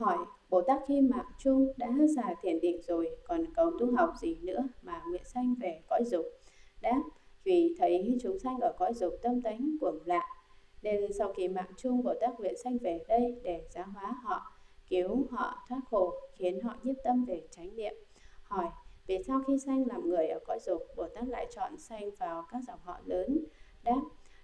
Hỏi, Bồ Tát khi mạc chung đã xả thiền định rồi, còn cầu tu học gì nữa mà nguyện sanh về cõi dục? Đáp, vì thấy chúng sanh ở cõi dục tâm tánh cuồng lạ, nên sau khi mạc chung Bồ Tát nguyện sanh về đây để giáo hóa họ, cứu họ thoát khổ, khiến họ nhiếp tâm về chánh niệm. Hỏi, vì sao khi sanh làm người ở cõi dục, Bồ Tát lại chọn sanh vào các dòng họ lớn? Đáp,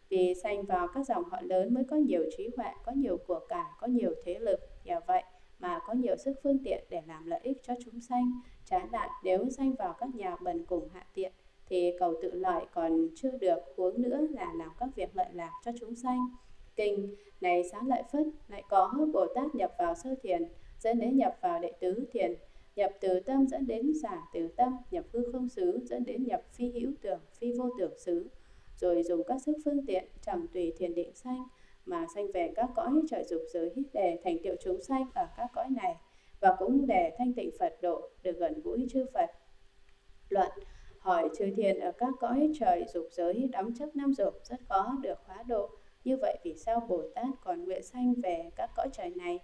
vì sanh vào các dòng họ lớn mới có nhiều trí huệ, có nhiều của cải, có nhiều thế lực, nhờ vậy mà có nhiều sức phương tiện để làm lợi ích cho chúng sanh. Trái lại, nếu sanh vào các nhà bần cùng hạ tiện thì cầu tự lợi còn chưa được, huống nữa là làm các việc lợi lạc cho chúng sanh. Kinh này Xá-lợi-phất lại có Bồ Tát nhập vào sơ thiền, dẫn đến nhập vào đệ tứ thiền, nhập từ tâm dẫn đến xả từ tâm, nhập hư không xứ dẫn đến nhập phi hữu tưởng, phi vô tưởng xứ, rồi dùng các sức phương tiện chẳng tùy thiền định sanh mà sanh về các cõi trời dục giới để thành tựu chúng sanh ở các cõi này, và cũng để thanh tịnh Phật độ, được gần gũi chư Phật. Luận, hỏi chư thiền ở các cõi trời dục giới đắm chấp năm dục rất khó được hóa độ, như vậy vì sao Bồ Tát còn nguyện sanh về các cõi trời này?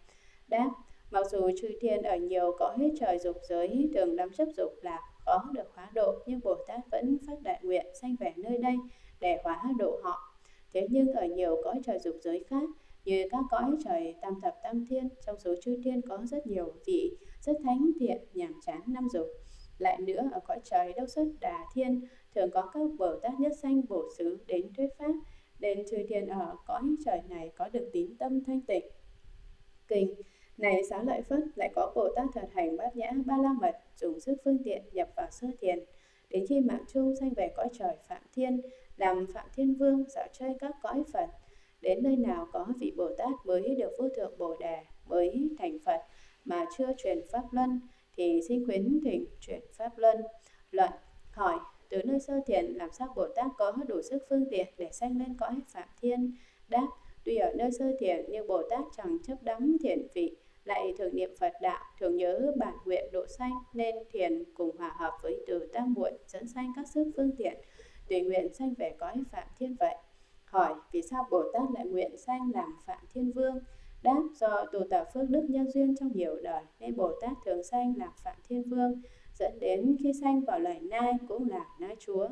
Đáp, mặc dù chư thiên ở nhiều cõi trời dục giới thường đắm chấp dục lạc khó được hóa độ, nhưng Bồ Tát vẫn phát đại nguyện sanh về nơi đây để hóa độ họ. Thế nhưng ở nhiều cõi trời dục giới khác, như các cõi trời tam thập tam thiên, trong số chư thiên có rất nhiều vị rất thánh thiện, nhàm chán năm dục. Lại nữa, ở cõi trời Đâu Xuất Đà Thiên thường có các Bồ Tát nhất sanh bổ xứ đến thuyết pháp, nên chư thiên ở cõi trời này có được tín tâm thanh tịnh. Kinh này Xá-lợi-phất lại có Bồ Tát thật hành bát nhã ba la mật, dùng sức phương tiện nhập vào sơ thiền, đến khi mạng chung sanh về cõi trời Phạm Thiên, làm Phạm Thiên Vương, dạo chơi các cõi Phật. Đến nơi nào có vị Bồ Tát mới được vô thượng Bồ Đề, mới thành Phật mà chưa truyền pháp luân thì xin khuyến thỉnh truyền pháp luân. Luận, hỏi từ nơi sơ thiền làm sao Bồ Tát có đủ sức phương tiện để sanh lên cõi Phạm Thiên? Đáp, tuy ở nơi sơ thiền nhưng Bồ Tát chẳng chấp đắm thiền vị, lại thường niệm Phật đạo, thường nhớ bản nguyện độ sanh, nên thiền cùng hòa hợp với từ tam muội dẫn sanh các sức phương tiện tùy nguyện sanh về cõi Phạm Thiên vậy. Hỏi, vì sao Bồ Tát lại nguyện sanh làm Phạm Thiên Vương? Đáp, do tu tập phước đức nhân duyên trong nhiều đời nên Bồ Tát thường sanh làm Phạm Thiên Vương, dẫn đến khi sanh vào loài nai cũng là nai chúa.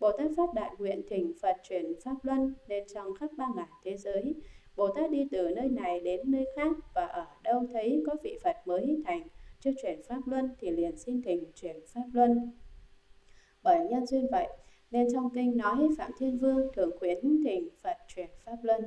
Bồ Tát phát đại nguyện thỉnh Phật truyền pháp luân, nên trong khắp 3000 thế giới, Bồ Tát đi từ nơi này đến nơi khác, và ở đâu thấy có vị Phật mới thành chưa chuyển pháp luân thì liền xin thỉnh chuyển pháp luân. Bởi nhân duyên vậy nên trong kinh nói Phạm Thiên Vương thường khuyến thỉnh Phật chuyển pháp luân.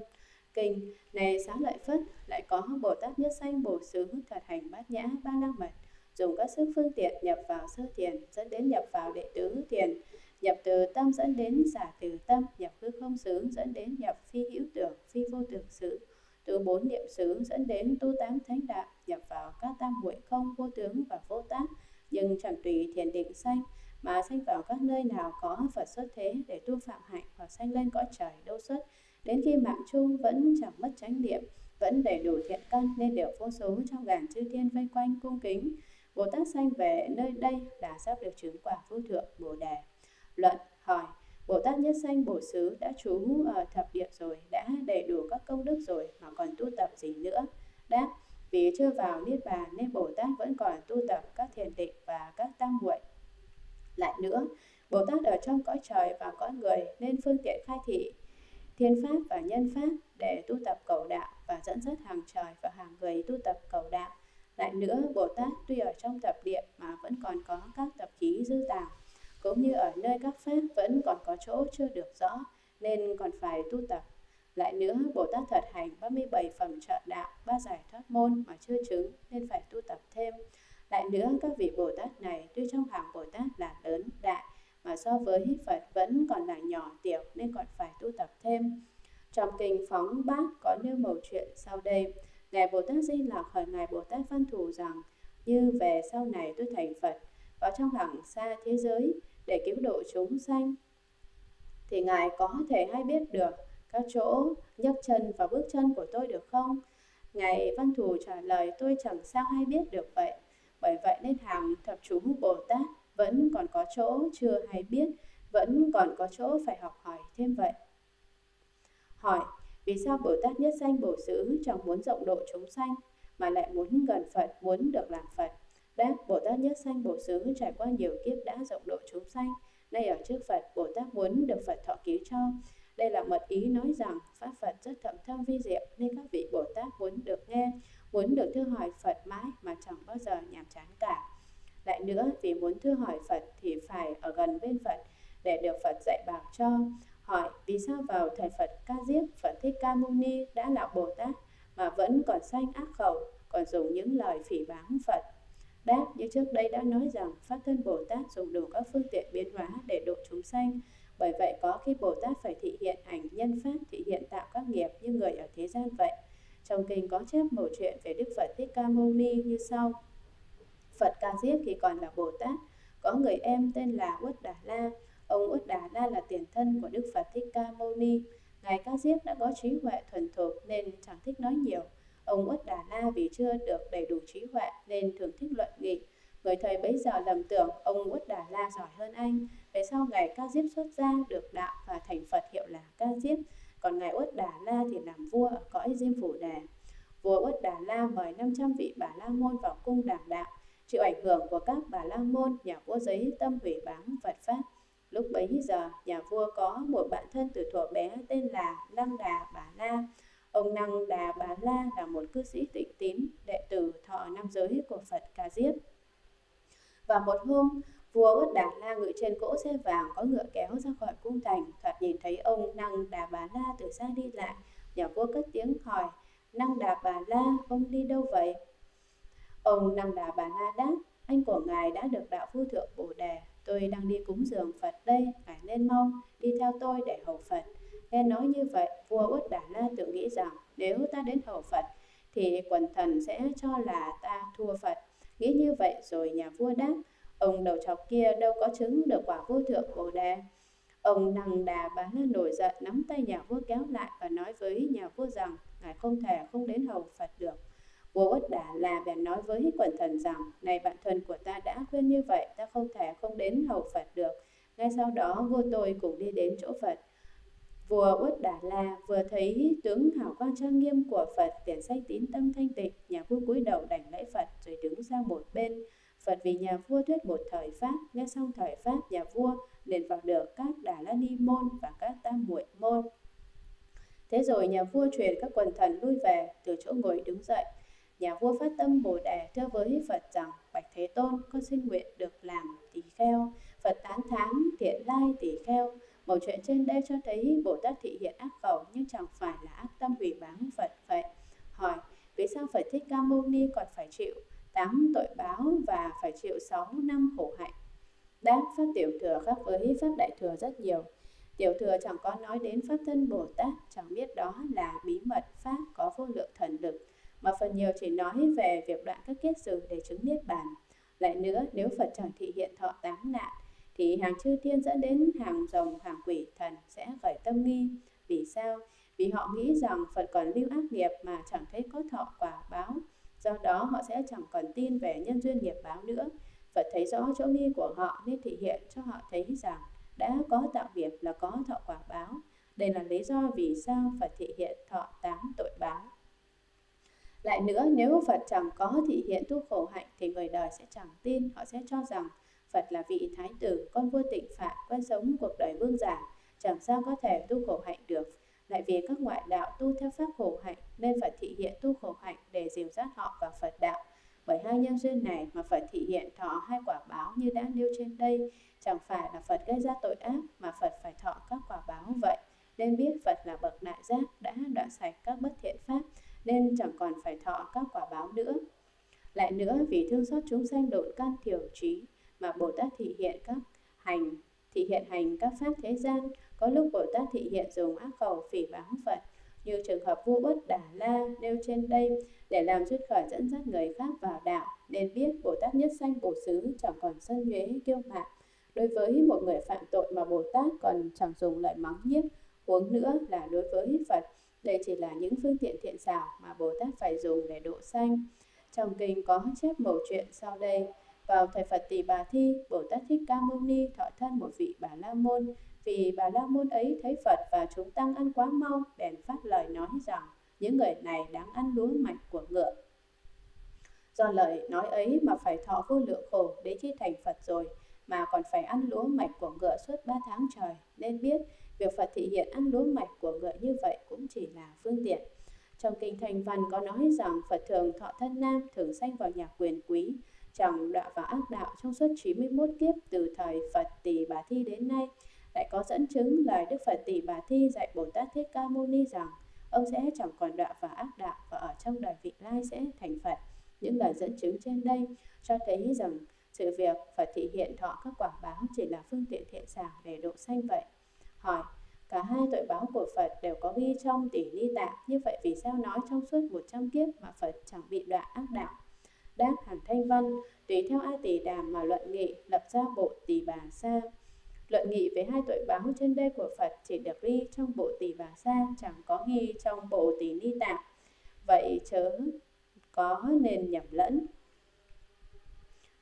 Kinh này Xá-lợi-phất lại có Bồ Tát nhất sanh bổ xứ thật hành bát nhã ba la mật, dùng các sức phương tiện nhập vào sơ thiền, dẫn đến nhập vào đệ tứ thiền, nhập từ tâm dẫn đến xả từ tâm, nhập hư không xứ dẫn đến nhập phi hữu tưởng, phi vô tưởng xứ, từ bốn niệm xứ dẫn đến tu tám thánh đạo, nhập vào các tam muội không, vô tướng và vô tác, nhưng chẳng tùy thiền định sanh mà sanh vào các nơi nào có Phật xuất thế để tu phạm hạnh, hoặc sanh lên cõi trời Đâu Xuất. Đến khi mạng chung vẫn chẳng mất chánh niệm, vẫn đầy đủ thiện căn, nên đều vô số trong ngàn chư thiên vây quanh cung kính. Bồ Tát sanh về nơi đây là sắp được chứng quả vô thượng Bồ Đề. Luận, hỏi Bồ Tát nhất sanh bổ xứ đã trú ở thập địa rồi, đã đầy đủ các công đức rồi mà còn tu tập gì nữa? Đáp, vì chưa vào niết bàn nên Bồ Tát vẫn còn tu tập các thiền định và các tam muội. Lại nữa, Bồ Tát ở trong cõi trời và cõi người nên phương tiện khai thị thiên pháp và nhân pháp để tu tập cầu đạo, và dẫn dắt hàng trời và hàng người tu tập cầu đạo. Lại nữa, Bồ Tát tuy ở trong thập địa mà vẫn còn có các tập khí dư tàng, cũng như ở nơi các pháp vẫn còn có chỗ chưa được rõ nên còn phải tu tập. Lại nữa, Bồ Tát thật hành 37 phẩm trợ đạo, 3 giải thoát môn mà chưa chứng nên phải tu tập thêm. Lại nữa, các vị Bồ Tát này tuy trong hàng Bồ Tát là lớn đại mà so với Phật vẫn còn là nhỏ tiểu nên còn phải tu tập thêm. Trong kinh Phóng Bát có nêu mẩu chuyện sau đây. Ngài Bồ Tát Di Lặc hỏi Ngài Bồ Tát Văn Thù rằng, như về sau này tôi thành Phật vào trong hàng xa thế giới để cứu độ chúng sanh thì Ngài có thể hay biết được các chỗ nhấc chân và bước chân của tôi được không? Ngài Văn Thù trả lời, tôi chẳng sao hay biết được vậy. Bởi vậy nên hàng thập chúng Bồ Tát vẫn còn có chỗ chưa hay biết, vẫn còn có chỗ phải học hỏi thêm vậy. Hỏi, vì sao Bồ Tát nhất sanh bổ xứ chẳng muốn rộng độ chúng sanh mà lại muốn gần Phật, muốn được làm Phật. Đáp: Bồ Tát Nhất Sanh Bổ Xứ trải qua nhiều kiếp đã rộng độ chúng sanh, nay ở trước Phật, Bồ Tát muốn được Phật thọ ký cho. Đây là mật ý nói rằng pháp Phật rất thậm thâm vi diệu, nên các vị Bồ Tát muốn được nghe, muốn được thưa hỏi Phật mãi mà chẳng bao giờ nhàm chán cả. Lại nữa, vì muốn thưa hỏi Phật thì phải ở gần bên Phật để được Phật dạy bảo cho. Hỏi: Vì sao vào thời Phật Ca Diếp, Phật Thích Ca Mâu Ni đã là Bồ Tát mà vẫn còn sanh ác khẩu, còn dùng những lời phỉ báng Phật? Đáp: Như trước đây đã nói rằng pháp thân Bồ Tát dùng đủ các phương tiện biến hóa để độ chúng sanh. Bởi vậy có khi Bồ Tát phải thị hiện ảnh nhân pháp, thị hiện tạo các nghiệp như người ở thế gian vậy. Trong kinh có chép một chuyện về Đức Phật Thích Ca Mâu Ni như sau. Phật Ca Diếp khi còn là Bồ Tát có người em tên là Uất Đà La. Ông Uất Đà La là tiền thân của Đức Phật Thích Ca Mâu Ni. Ngài Ca Diếp đã có trí huệ thuần thục nên chẳng thích nói nhiều. Ông Uất Đà La vì chưa được đầy đủ trí huệ nên thường thích luận nghị. Người thời bấy giờ lầm tưởng ông Uất Đà La giỏi hơn anh. Về sau Ngài Ca Diếp xuất gia được đạo và thành Phật hiệu là Ca Diếp. Còn Ngài Uất Đà La thì làm vua ở cõi Diêm Phủ Đà. Vua Uất Đà La mời 500 vị Bà La Môn vào cung đảm đạo. Chịu ảnh hưởng của các Bà La Môn, nhà vua giấy tâm hủy báng Phật pháp. Lúc bấy giờ, nhà vua có một bạn thân từ thuở bé tên là Năng Đà Bà La. Ông Năng Đà Bà La là một cư sĩ tịnh tín, đệ tử thọ nam giới của Phật Ca Diếp. Và một hôm, vua Uất Đà La ngự trên cỗ xe vàng có ngựa kéo ra khỏi cung thành, thoạt nhìn thấy ông Năng Đà Bà La từ xa đi lại. Nhà vua cất tiếng hỏi: Năng Đà Bà La, ông đi đâu vậy? Ông Năng Đà Bà La đáp: Anh của ngài đã được đạo vô thượng Bồ Đề, tôi đang đi cúng dường Phật đây, ngài nên mau đi theo tôi để hầu Phật. Nghe nói như vậy, vua Uất Đà La tự nghĩ rằng nếu ta đến hầu Phật thì quần thần sẽ cho là ta thua Phật. Nghĩ như vậy rồi nhà vua đáp: Ông đầu trọc kia đâu có chứng được quả vô thượng Bồ Đề. Ông Năng Đà Bà La nổi giận nắm tay nhà vua kéo lại và nói với nhà vua rằng ngài không thể không đến hầu Phật được. Vua Uất Đà La bèn nói với quần thần rằng: Này bạn thân của ta đã khuyên như vậy, ta không thể không đến hầu Phật được. Ngay sau đó vua tôi cùng đi đến chỗ Phật. Vua Uất Đà La vừa thấy tướng hào quang trang nghiêm của Phật, tiền say tín tâm thanh tịnh, nhà vua cúi đầu đảnh lễ Phật rồi đứng ra một bên. Phật vì nhà vua thuyết một thời pháp, nghe xong thời pháp nhà vua liền vào được các Đà La Ni môn và các Tam Muội môn. Thế rồi nhà vua truyền các quần thần lui về, từ chỗ ngồi đứng dậy. Nhà vua phát tâm Bồ Đề thưa với Phật rằng: Bạch Thế Tôn, con xin nguyện được làm tỳ kheo. Phật tán thán: Thiện lai tỳ kheo. Một chuyện trên đây cho thấy Bồ Tát thị hiện ác khẩu nhưng chẳng phải là ác tâm hủy báng Phật vậy. Hỏi: Vì sao Phật Thích Ca Mâu Ni còn phải chịu 8 tội báo và phải chịu 6 năm khổ hạnh? Đáp: Pháp Tiểu Thừa khác với Pháp Đại Thừa rất nhiều. Tiểu Thừa chẳng có nói đến Pháp thân Bồ Tát, chẳng biết đó là bí mật Pháp có vô lượng thần lực, mà phần nhiều chỉ nói về việc đoạn các kiết sử để chứng niết bàn. Lại nữa, nếu Phật chẳng thị hiện thọ 8 nạn, thì hàng chư thiên dẫn đến hàng rồng, hàng quỷ, thần sẽ khởi tâm nghi. Vì sao? Vì họ nghĩ rằng Phật còn lưu ác nghiệp mà chẳng thấy có thọ quả báo. Do đó họ sẽ chẳng còn tin về nhân duyên nghiệp báo nữa. Phật thấy rõ chỗ nghi của họ nên thị hiện cho họ thấy rằng đã có tạo nghiệp là có thọ quả báo. Đây là lý do vì sao Phật thị hiện thọ 8 tội báo. Lại nữa, nếu Phật chẳng có thị hiện tu khổ hạnh thì người đời sẽ chẳng tin, họ sẽ cho rằng Phật là vị thái tử, con vua tịnh phạn, quen sống cuộc đời vương giả, chẳng sao có thể tu khổ hạnh được. Lại vì các ngoại đạo tu theo pháp khổ hạnh nên Phật thị hiện tu khổ hạnh để dìu dắt họ vào Phật đạo. Bởi hai nhân duyên này mà Phật thị hiện thọ 2 quả báo như đã nêu trên đây, chẳng phải là Phật gây ra tội ác mà Phật phải thọ các quả báo vậy. Nên biết Phật là bậc đại giác đã đoạn sạch các bất thiện pháp, nên chẳng còn phải thọ các quả báo nữa. Lại nữa, vì thương xót chúng sanh độn căn thiểu trí mà Bồ Tát thị hiện hành các pháp thế gian. Có lúc Bồ Tát thị hiện dùng ác khẩu phỉ báng Phật, như trường hợp vua Uất Đà La nêu trên đây, để làm duyên khởi dẫn dắt người khác vào đạo. Nên biết Bồ Tát Nhất Sanh Bổ Xứ chẳng còn sân nhuế kiêu mạn. Đối với một người phạm tội mà Bồ Tát còn chẳng dùng lời mắng nhiếc, huống nữa là đối với Phật. Đây chỉ là những phương tiện thiện xảo mà Bồ Tát phải dùng để độ sanh. Trong kinh có chép một chuyện sau đây. Vào thời Phật Tỳ Bà Thi, Bồ Tát Thích Ca Mâu Ni thọ thân một vị Bà La Môn. Vì Bà La Môn ấy thấy Phật và chúng tăng ăn quá mau, bèn phát lời nói rằng những người này đáng ăn lúa mạch của ngựa. Do lời nói ấy mà phải thọ vô lượng khổ đến khi thành Phật rồi, mà còn phải ăn lúa mạch của ngựa suốt 3 tháng trời, nên biết việc Phật thị hiện ăn lúa mạch của ngựa như vậy cũng chỉ là phương tiện. Trong kinh Thành Văn có nói rằng Phật thường thọ thân nam, thường sanh vào nhà quyền quý, chẳng đọa vào ác đạo trong suốt 91 kiếp từ thời Phật Tỳ Bà Thi đến nay. Lại có dẫn chứng lời Đức Phật Tỳ Bà Thi dạy Bồ Tát Thích Ca Mâu Ni rằng ông sẽ chẳng còn đọa vào ác đạo và ở trong đời vị lai sẽ thành Phật. Những lời dẫn chứng trên đây cho thấy rằng sự việc Phật thị hiện thọ các quả báo chỉ là phương tiện thiện xảo để độ sanh vậy. Hỏi, cả hai tội báo của Phật đều có ghi trong Tỷ Ni Tạng, như vậy vì sao nói trong suốt 100 kiếp mà Phật chẳng bị đọa ác đạo? Đáp Hằng Thanh Văn, tùy theo A Tỳ Đàm mà luận nghị, lập ra bộ Tỳ Bà Sa. Luận nghị về hai tội báo trên đây của Phật chỉ được ghi trong bộ Tỳ Bà Sa, chẳng có ghi trong bộ Tỷ Ni Tạng, vậy chớ có nên nhầm lẫn.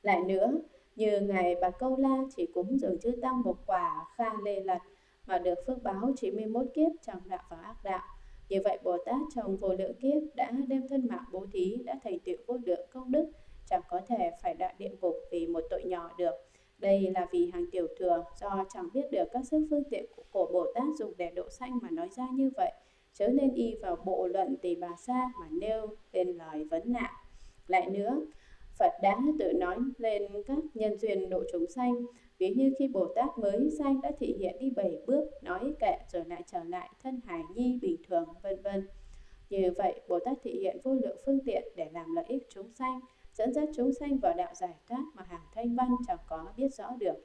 Lại nữa, như Ngài Bà Câu La chỉ cúng dường chư tăng một quả Xá-lợi-phất mà được phước báo 91 kiếp chẳng đọa vào ác đạo. Như vậy Bồ Tát trong vô lượng kiếp đã đem thân mạng bố thí, đã thành tựu vô lượng công đức, chẳng có thể phải đọa địa ngục vì một tội nhỏ được. Đây là vì hàng tiểu thừa do chẳng biết được các sức phương tiện của Bồ Tát dùng để độ sanh mà nói ra như vậy, chớ nên y vào bộ luận Tỳ Bà Sa mà nêu lên lời vấn nạn. Lại nữa, Phật đã tự nói lên các nhân duyên độ chúng sanh, ví như khi Bồ Tát mới sanh đã thị hiện đi 7 bước, nói kệ rồi lại trở lại thân hài nhi bình thường, vân vân. Như vậy Bồ Tát thị hiện vô lượng phương tiện để làm lợi ích chúng sanh, dẫn dắt chúng sanh vào đạo giải thoát mà Hằng Thanh Văn chẳng có biết rõ được.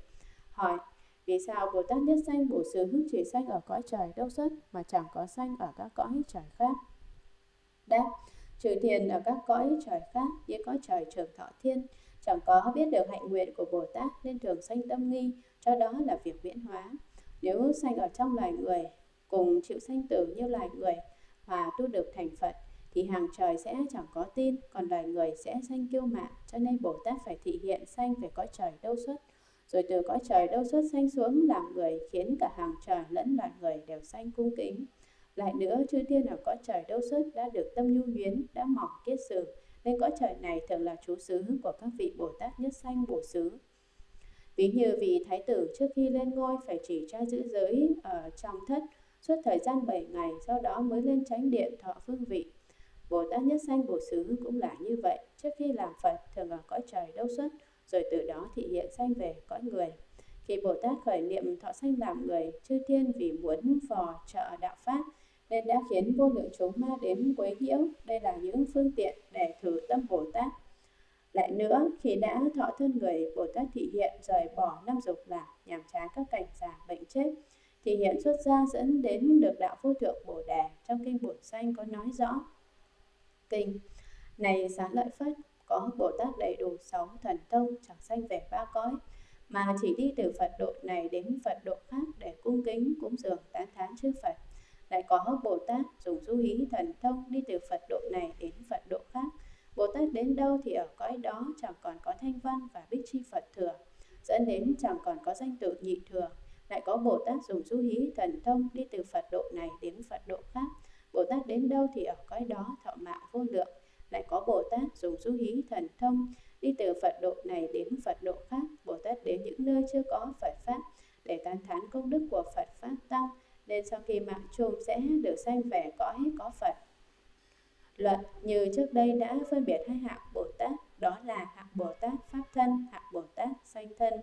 Hỏi, vì sao Bồ Tát Nhất Sanh Bổ Xứ chỉ sanh ở cõi trời Đâu Xuất mà chẳng có sanh ở các cõi trời khác? Đáp, trừ thiền ở các cõi trời khác như cõi trời Trường Thọ Thiên, chẳng có biết được hạnh nguyện của Bồ Tát nên thường sanh tâm nghi, cho đó là việc viễn hóa. Nếu sanh ở trong loài người, cùng chịu sanh tử như loài người và tu được thành Phật, thì hàng trời sẽ chẳng có tin, còn loài người sẽ sanh kiêu mạn, cho nên Bồ Tát phải thị hiện sanh về cõi trời Đâu Xuất, rồi từ cõi trời Đâu Xuất sanh xuống làm người, khiến cả hàng trời lẫn loài người đều sanh cung kính. Lại nữa, chư thiên ở cõi trời Đâu Xuất đã được tâm nhu nhuyến, đã mỏng kiết sử, nên cõi trời này thường là trú xứ của các vị Bồ Tát Nhất Sanh Bổ Xứ. Ví như vị thái tử trước khi lên ngôi phải chỉ tra giữ giới ở trong thất suốt thời gian 7 ngày, sau đó mới lên chánh điện thọ phương vị. Bồ Tát Nhất Sanh Bổ Xứ cũng là như vậy, trước khi làm Phật thường ở cõi trời Đâu Xuất, rồi từ đó thị hiện sanh về cõi người. Khi Bồ Tát khởi niệm thọ sanh làm người, chư thiên vì muốn phò trợ đạo pháp nên đã khiến vô lượng chúng ma đến quấy nhiễu. Đây là những phương tiện để thử tâm Bồ Tát. Lại nữa, khi đã thọ thân người, Bồ Tát thị hiện rời bỏ 5 dục lạc, nhàm chán các cảnh giả bệnh chết, thị hiện xuất gia dẫn đến được đạo vô thượng Bồ Đề. Trong kinh Bổn Sanh có nói rõ: Kinh này Xá-lợi-phất, có Bồ Tát đầy đủ 6 thần thông, chẳng sanh về 3 cõi, mà chỉ đi từ Phật độ này đến Phật độ khác để cung kính, cúng dường, tán thán chư Phật. Lại có Bồ Tát dùng du hí thần thông đi từ Phật độ này đến Phật độ khác. Bồ Tát đến đâu thì ở cõi đó chẳng còn có Thanh Văn và Bích Chi Phật thừa, dẫn đến chẳng còn có danh tự Nhị thừa. Lại có Bồ Tát dùng du hí thần thông đi từ Phật độ này đến Phật độ khác. Bồ Tát đến đâu thì ở cõi đó thọ mạng vô lượng. Lại có Bồ Tát dùng du hí thần thông đi từ Phật độ này đến Phật độ khác. Bồ Tát đến những nơi chưa có Phật Pháp để tán thán công đức của Phật Pháp Tăng, nên sau khi mạng chung sẽ được sanh về cõi có Phật. Luận như trước đây đã phân biệt 2 hạng Bồ Tát, đó là hạng Bồ Tát Pháp Thân, hạng Bồ Tát Sanh Thân.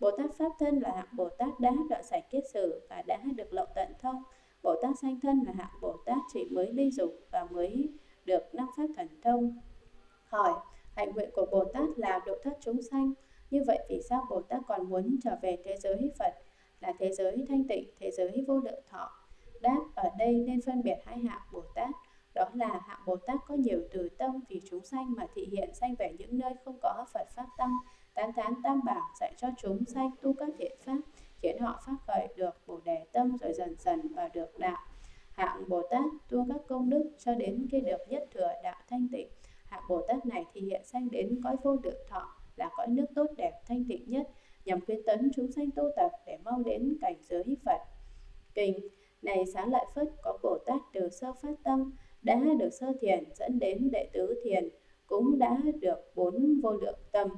Bồ Tát Pháp Thân là hạng Bồ Tát đã đoạn sạch kiết sử và đã được lậu tận thông. Bồ Tát Sanh Thân là hạng Bồ Tát chỉ mới ly dục và mới được 5 pháp thần thông. Hỏi, hạnh nguyện của Bồ Tát là độ thoát chúng sanh, như vậy vì sao Bồ Tát còn muốn trở về thế giới Phật, là thế giới thanh tịnh, thế giới vô lượng thọ? Đáp, ở đây nên phân biệt 2 hạng Bồ Tát, đó là hạng Bồ Tát có nhiều từ tâm vì chúng sanh mà thị hiện sanh về những nơi không có Phật Pháp Tăng, tán thán Tam Bảo, dạy cho chúng sanh tu các thiện pháp, khiến họ phát khởi được Bồ Đề tâm rồi dần dần vào được đạo. Hạng Bồ Tát tu các công đức cho đến khi được nhất thừa đạo thanh tịnh. Hạng Bồ Tát này thì hiện sanh đến cõi vô lượng thọ, là cõi nước tốt đẹp thanh tịnh nhất, nhằm khuyến tấn chúng sanh tu tập để mau đến cảnh giới Phật. Kinh này Xá-lợi-phất, có Bồ Tát từ sơ phát tâm đã được sơ thiền dẫn đến đệ tứ thiền, cũng đã được 4 vô lượng tâm,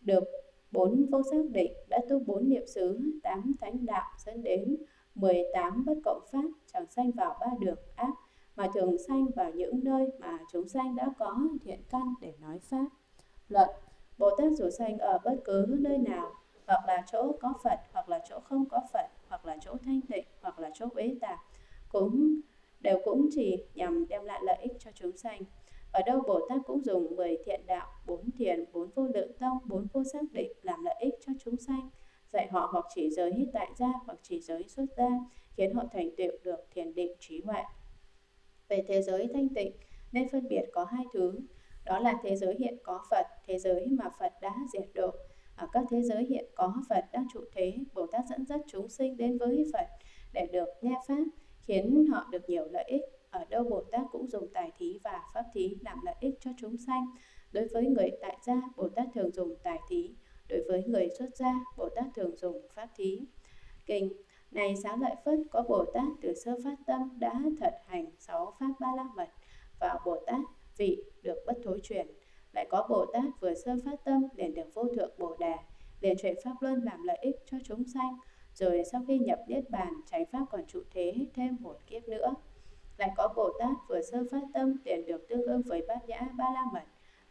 được 4 vô xác định, đã tu 4 niệm xứ, 8 thánh đạo, dẫn đến 18 bất cộng pháp, chẳng sanh vào 3 đường ác, mà thường sanh vào những nơi mà chúng sanh đã có thiện căn để nói pháp. Luận: Bồ Tát dù sanh ở bất cứ nơi nào, hoặc là chỗ có Phật, hoặc là chỗ không có Phật, hoặc là chỗ thanh tịnh, hoặc là chỗ uế tạp, đều cũng chỉ nhằm đem lại lợi ích cho chúng sanh. Ở đâu Bồ Tát cũng dùng 10 thiện đạo, 4 thiền, 4 vô lượng tông, 4 vô xác định làm lợi ích cho chúng sanh, dạy họ hoặc chỉ giới tại gia, hoặc chỉ giới xuất gia, khiến họ thành tựu được thiền định trí huệ. Về thế giới thanh tịnh nên phân biệt có 2 thứ, đó là thế giới hiện có Phật, thế giới mà Phật đã diệt độ. Ở các thế giới hiện có Phật đang trụ thế, Bồ Tát dẫn dắt chúng sinh đến với Phật để được nghe pháp, khiến họ được nhiều lợi ích. Ở đâu Bồ Tát cũng dùng tài thí và pháp thí làm lợi ích cho chúng sanh. Đối với người tại gia, Bồ Tát thường dùng tài thí. Đối với người xuất gia, Bồ Tát thường dùng pháp thí. Kinh: Này Xá-lợi-phất, có Bồ Tát từ sơ phát tâm đã thật hành 6 pháp ba la mật, và Bồ Tát vị được bất thối chuyển. Lại có Bồ Tát vừa sơ phát tâm liền được vô thượng Bồ Đà, liền chuyển pháp luân làm lợi ích cho chúng sanh, rồi sau khi nhập niết bàn, chánh pháp còn trụ thế thêm một kiếp nữa. Lại có Bồ Tát vừa sơ phát tâm liền được tương ứng với Bát-Nhã ba la mật,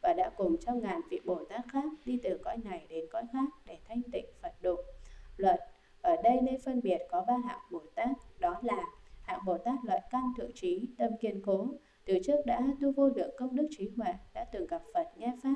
và đã cùng trăm ngàn vị Bồ Tát khác đi từ cõi này đến cõi khác để thanh tịnh Phật độ. Luận: Ở đây nên phân biệt có 3 hạng Bồ Tát, đó là hạng Bồ Tát lợi căn thượng trí, tâm kiên cố, từ trước đã tu vô lượng công đức trí huệ, đã từng gặp Phật nghe pháp,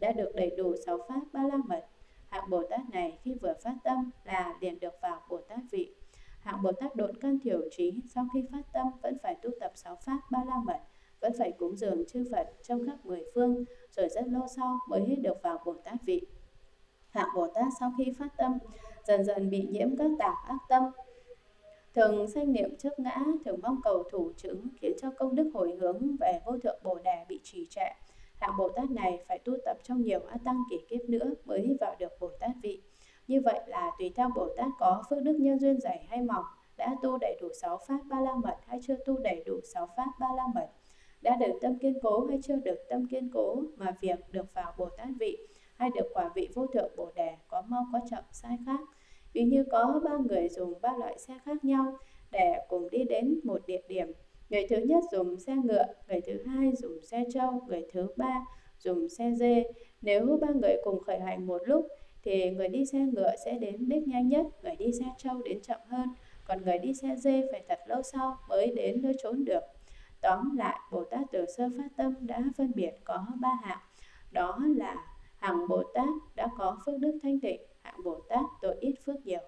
đã được đầy đủ 6 pháp ba la mật. Hạng Bồ Tát này khi vừa phát tâm là liền được vào Bồ Tát vị. Hạng Bồ Tát độn căn thiểu trí, sau khi phát tâm vẫn phải tu tập 6 pháp ba la mật, vẫn phải cúng dường chư Phật trong khắp 10 phương, rồi rất lâu sau mới hết được vào Bồ Tát vị. Hạng Bồ Tát sau khi phát tâm dần dần bị nhiễm các tạp ác tâm, thường sanh niệm trước ngã, thường mong cầu thủ chứng, khiến cho công đức hồi hướng về vô thượng Bồ Đà bị trì trệ. Hạng Bồ Tát này phải tu tập trong nhiều A Tăng kỷ kiếp nữa mới vào được Bồ Tát vị. Như vậy là tùy theo Bồ Tát có phước đức nhân duyên dày hay mỏng, đã tu đầy đủ 6 pháp ba la mật hay chưa tu đầy đủ 6 pháp ba la mật, đã được tâm kiên cố hay chưa được tâm kiên cố, mà việc được vào Bồ Tát vị hay được quả vị vô thượng Bồ Đề có mau có chậm sai khác. Ví như có 3 người dùng 3 loại xe khác nhau để cùng đi đến một địa điểm. Người thứ nhất dùng xe ngựa, người thứ hai dùng xe trâu, người thứ ba dùng xe dê. Nếu 3 người cùng khởi hành một lúc thì người đi xe ngựa sẽ đến đích nhanh nhất, người đi xe trâu đến chậm hơn, còn người đi xe dê phải thật lâu sau mới đến nơi trốn được. Tóm lại, Bồ Tát từ sơ phát tâm đã phân biệt có 3 hạng, đó là hạng Bồ Tát đã có phước đức thanh tịnh, hạng Bồ Tát tội ít phước nhiều.